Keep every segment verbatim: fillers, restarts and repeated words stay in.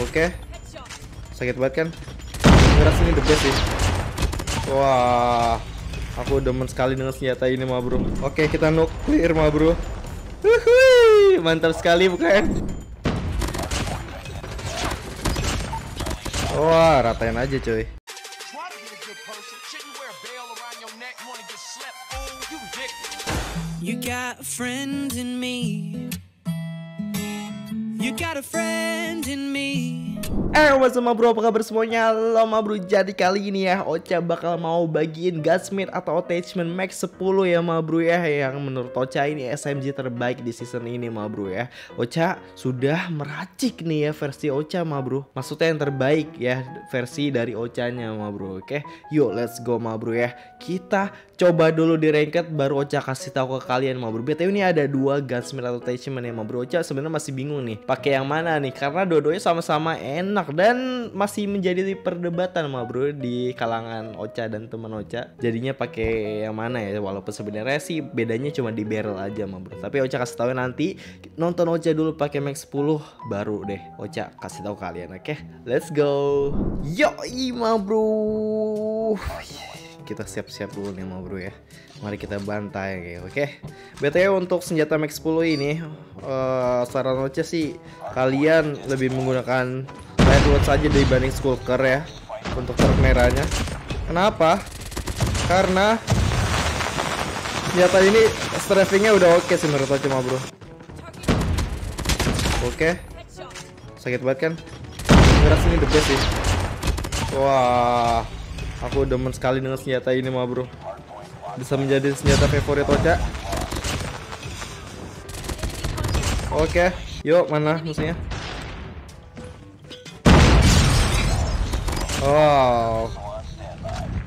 Oke. Sakit banget kan? Gerak sini the best sih. Wah, aku demen sekali dengan senjata ini mah bro. Oke, kita nuklir mah bro. Wuhui, mantap sekali bukan? Wah, ratain aja coy. You got a friend in me. You got a friend in me. Eh, what's up ma bro, apa kabar semuanya? Halo ma bro, jadi kali ini ya Ocha bakal mau bagiin gunsmith atau attachment Mac ten ya ma bro ya. Yang menurut Ocha ini S M G terbaik di season ini ma bro ya. Ocha sudah meracik nih ya versi Ocha ma bro. Maksudnya yang terbaik ya versi dari Ochanya ma bro. Oke, yuk let's go ma bro ya. Kita coba dulu di ranked baru Ocha kasih tahu ke kalian ma bro. B T W ini ada dua gunsmith atau attachment ya ma bro. Ocha sebenarnya masih bingung nih pakai yang mana nih karena dua-duanya sama-sama enak dan masih menjadi perdebatan mah bro di kalangan Ocha dan teman Ocha. Jadinya pakai yang mana ya? Walaupun sebenarnya sih bedanya cuma di barrel aja mah bro. Tapi Ocha kasih tahu nanti, nonton Ocha dulu pakai Mac ten baru deh Ocha kasih tahu kalian. Oke, okay? Let's go. Yoi mah bro. Kita siap-siap dulu nih mah bro ya. Mari kita bantai, oke? Okay? B T W untuk senjata Mac ten ini, uh, saran Ocha sih kalian lebih menggunakan Lightweight saja dibanding Skulker ya untuk truk merahnya. Kenapa? Karena senjata ini strafingnya udah oke okay sih menurut Ocha mah bro. Oke, okay. Sakit banget kan? Gerak sini the best sih. Wah, aku demen sekali dengan senjata ini mah bro. Bisa menjadi senjata favorit Ocha. Oke, okay. Yuk mana musuhnya? Oh,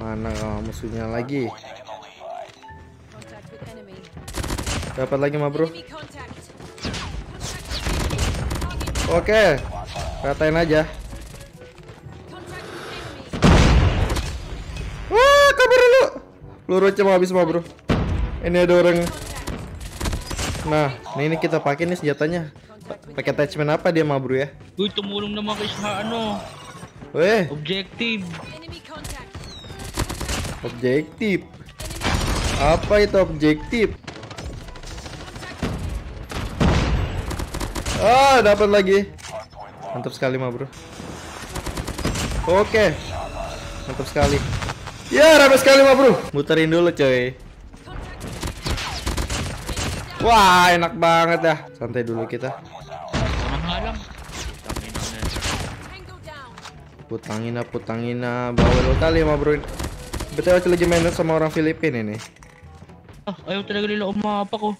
mana musuhnya lagi? Dapat lagi mah bro. Oke, okay. Ratain aja. Wah, kabur dulu. Peluru cuma habis mah bro. Ini ada orang. Nah, ini kita pakai nih senjatanya. Pakai attachment apa dia mah bro ya? Gue tumulong nama ke ano. Weh, objektif. Objektif. Apa itu objektif? Ah, dapat lagi. Mantap sekali mah bro. Oke, mantap sekali. Ya, ramai sekali mah bro. Muterin dulu coy. Wah, enak banget ya. Santai dulu kita. Putangina, putangina, bawel utali mah bro. Betul aja lagi main sama orang Filipina ini. Ah, ayo talaga nila umapa ko.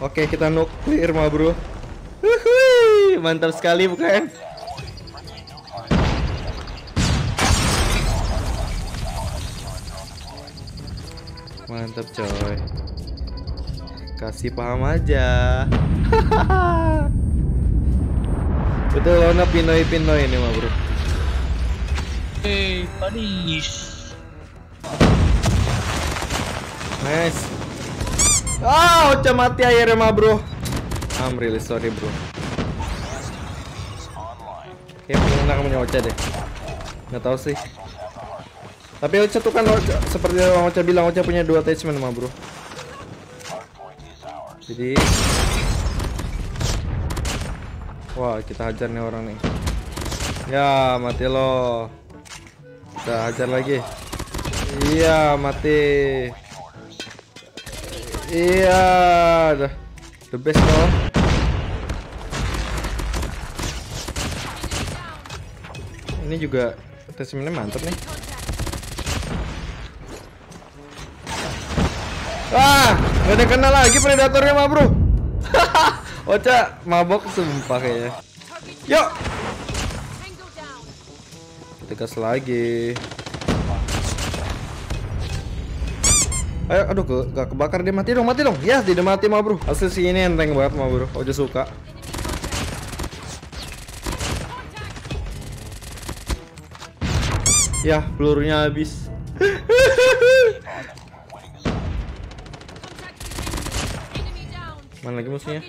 Oke, kita nuklir mah bro. Wuhui, mantap sekali bukan? Mantap coy. Kasih paham aja. Betul lawan Pinoy-Pinoy ini mah bro. Hey, Paris. Nice. Ah, Ocha mati akhirnya mah bro. I'm really sorry bro. Kayak menang punya Ocha deh. Nggak tahu sih. Tapi Ocha tuh kan Ocha, seperti yang Ocha bilang Ocha punya dua attachment mah bro. Jadi wah, kita hajar nih orang nih. Ya, mati lo. Kita hajar lagi. Iya, mati. Iya, udah. The best loh. Ini juga attachment-nya mantap nih. Ah, gak ada kena lagi predatornya mah bro. Ocha mabok sumpah kayaknya. Yuk, tegas lagi. Ayo, aduh, ke, gak kebakar dia. Mati dong, mati dong. Ya, tidak mati mah bro. Asli sih ini enteng banget mah bro. Ocha suka. Ya, pelurunya habis. Mana lagi musuhnya?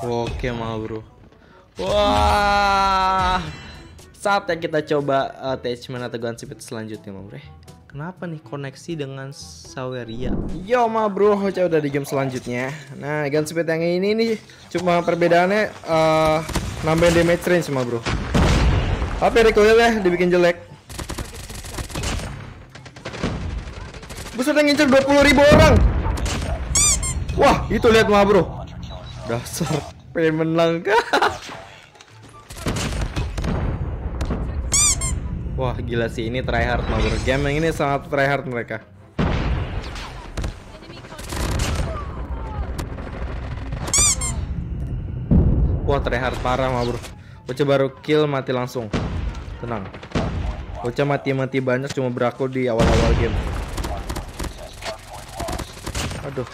Oke mal bro. Wah, saatnya kita coba attachment atau gunship selanjutnya mal bro. Kenapa nih koneksi dengan Saweria? Yo ma bro, kita udah di game selanjutnya. Nah, gunship yang ini nih cuma perbedaannya uh, nambahin damage range ma bro. Tapi recoilnya dibikin jelek. Gue sudah ngincer dua puluh ribu orang. Wah, itu lihat ma bro. Dasar payment langka. Wah gila sih, ini tryhard ma bro. Game yang ini sangat tryhard mereka. Wah tryhard parah ma bro. Bocah baru kill mati langsung. Tenang. Bocah mati-mati banyak cuma beraku di awal-awal game. Aduh.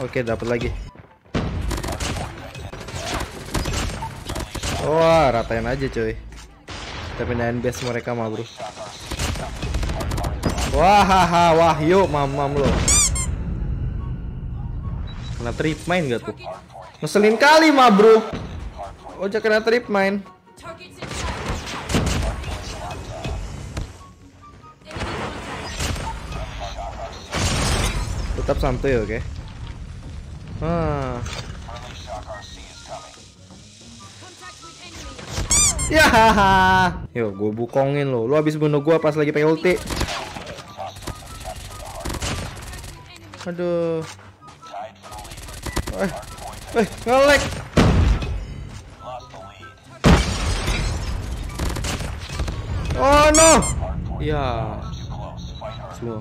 Oke dapat lagi. Wah, ratain aja cuy. Kita pindahin base mereka mah bro. Wah, haha, wah, yuk mamam lo. Kena trip main gak tuh? Ngeselin kali mah bro. Oja kena trip main. Tetap santuy oke. Okay? Ah. Ya, haha. Yo, gue bukongin lo. Lo habis bunuh gue pas lagi pakai ulti. Aduh. Eh, eh, nge-lag. Oh no. Ya. Semua.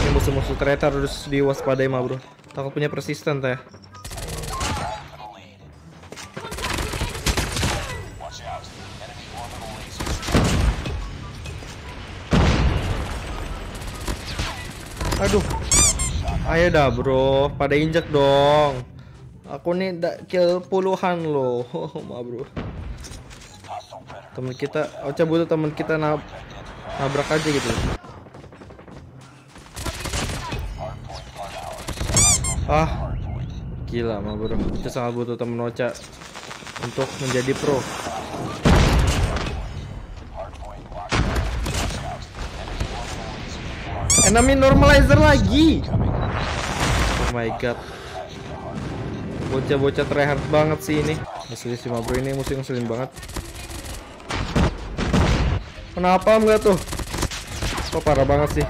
Ini musuh-musuh traitor harus diwaspadai mah bro. Takut punya persisten teh. Aduh, ayo dah bro, pada injek dong. Aku nih kill puluhan loh, ma bro. Temen kita, oh cabut temen kita nab nabrak aja gitu. Ah, gila ma bro, kita sangat butuh temen Ocha untuk menjadi pro. Enemy normalizer lagi. Oh my god. Bocah-bocah tryhard banget sih ini. Ngeselin sih ma bro, ini musuh ngeselin banget. Kenapa enggak tuh? Kok parah banget sih.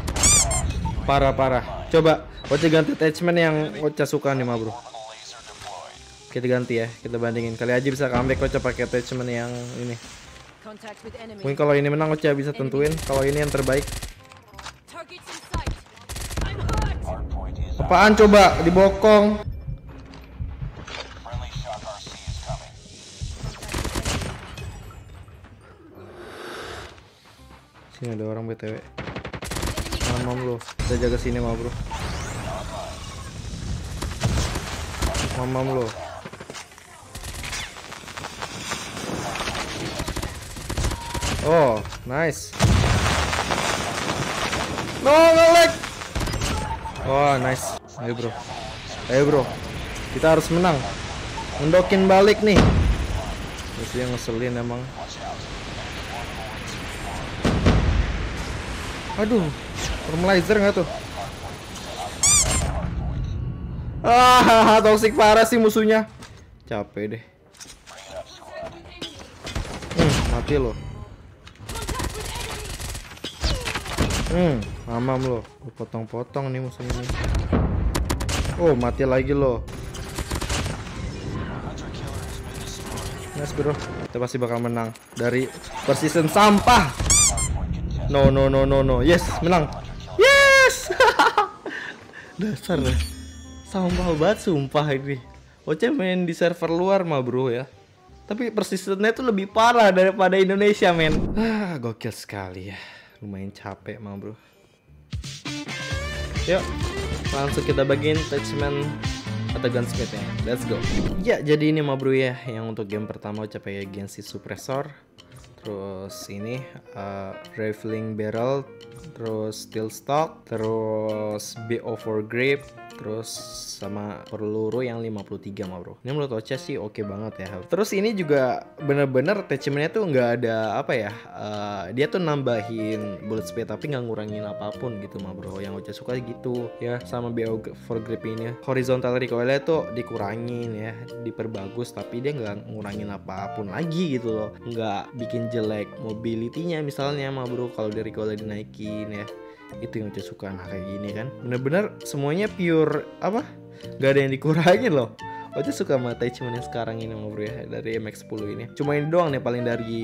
Parah-parah. Coba Ocha ganti attachment yang Ocha suka nih ma bro. Kita ganti ya, kita bandingin. Kali aja bisa comeback Ocha pakai attachment yang ini. Mungkin kalau ini menang Ocha bisa tentuin kalau ini yang terbaik. Apaan coba dibokong? Sini ada orang B T W. Mamam lo, kita jaga sini mah bro. Mamam lo. Oh, nice. No, nge-lag. Oh, nice. Ayo bro, ayo bro, kita harus menang. Mendokin balik nih. Musuhnya ngeselin emang. Aduh, normalizer nggak tuh? Ah, toxic parah sih musuhnya. Capek deh. Hmm, mati lo. Hmm, mamam lo. Potong-potong nih musuhnya nih. Oh mati lagi loh. Nice bro, kita pasti bakal menang dari persisten sampah. No no no no no, yes menang, yes. Dasar lah, sampah banget sumpah ini. Ocha main di server luar mah bro ya. Tapi persistennya tuh lebih parah daripada Indonesia men. Ah gokil sekali ya, lumayan capek mah bro. Yuk. langsung kita bagiin attachment atau gunsmithnya. Let's go. Ya, jadi ini mah bro ya, yang untuk game pertama ucapai Gen Suppressor. Terus ini uh, rifling barrel, terus steel stock, terus B O empat grip, terus sama peluru yang lima puluh tiga mah bro. Ini menurut Ocha sih oke okay banget ya. Terus ini juga bener-bener attachmentnya tuh nggak ada apa ya, uh, dia tuh nambahin bullet speed tapi nggak ngurangin apapun gitu mah bro. Yang Ocha suka gitu ya, sama B O empat grip ini. Horizontal recoilnya tuh dikurangin ya, diperbagus, tapi dia nggak ngurangin apapun lagi gitu loh, nggak bikin jelek mobility-nya misalnya mah bro. Kalau dari recoil dinaikin ya, itu yang udah suka. Nah kayak gini kan bener-bener semuanya pure apa, gak ada yang dikurangin loh. Ocha suka sama attachment yang sekarang ini mah bro ya, dari M A C sepuluh ini. Cuma ini doang nih paling dari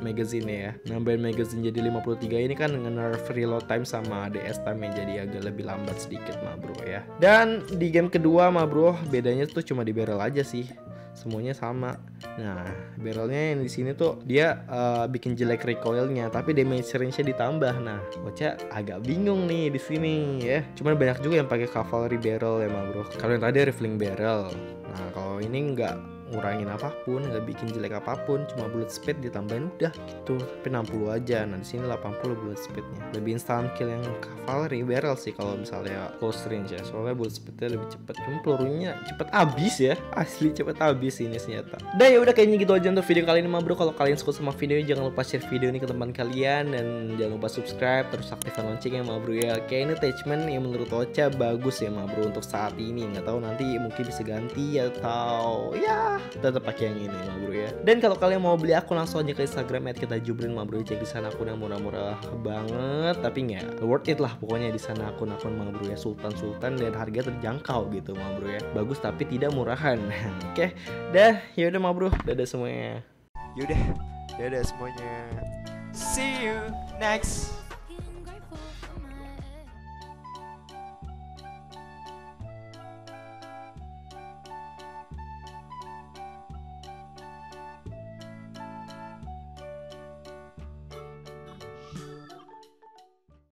magazine ya, nambahin magazine jadi lima puluh tiga ini kan nge-nerf reload time sama D S time yang jadi agak lebih lambat sedikit mah bro ya. Dan di game kedua mah bro, bedanya tuh cuma di barrel aja sih, semuanya sama. Nah, barrelnya yang di sini tuh dia uh, bikin jelek recoilnya, tapi damage range-nya ditambah. Nah, Ocha agak bingung nih di sini ya. Cuman banyak juga yang pakai cavalry barrel ya mah bro. Kalau yang tadi rifling barrel, nah kalau ini nggak ngurangin apapun, nggak bikin jelek apapun, cuma bullet speed ditambahin udah gitu, tapi enam puluh aja. Nah di sini delapan puluh bullet speednya, lebih instan kill yang cavalry barrel sih kalau misalnya close range ya, soalnya bullet speednya lebih cepet, cuma pelurunya cepet abis ya, asli cepet abis ini senjata. Dan ya udah kayaknya gitu aja untuk video kali ini mah bro. Kalau kalian suka sama video, jangan lupa share video ini ke teman kalian, dan jangan lupa subscribe, terus aktifkan loncengnya mah bro ya. Kayak ini attachment yang menurut Ocha bagus ya mah bro untuk saat ini. Nggak tahu nanti mungkin bisa ganti atau ya tetap pakai yang ini mah bro ya. Dan kalau kalian mau beli akun, langsung aja ke Instagram at kitajubelin mah bro, cek di sana akun yang murah-murah banget, tapi nggak worth it lah pokoknya. di sana akun-akun mah bro ya, sultan-sultan dan harga terjangkau gitu mah bro ya, bagus tapi tidak murahan. Oke okay. Dah ya udah mah bro, dadah semuanya. Yaudah, dadah semuanya, see you next.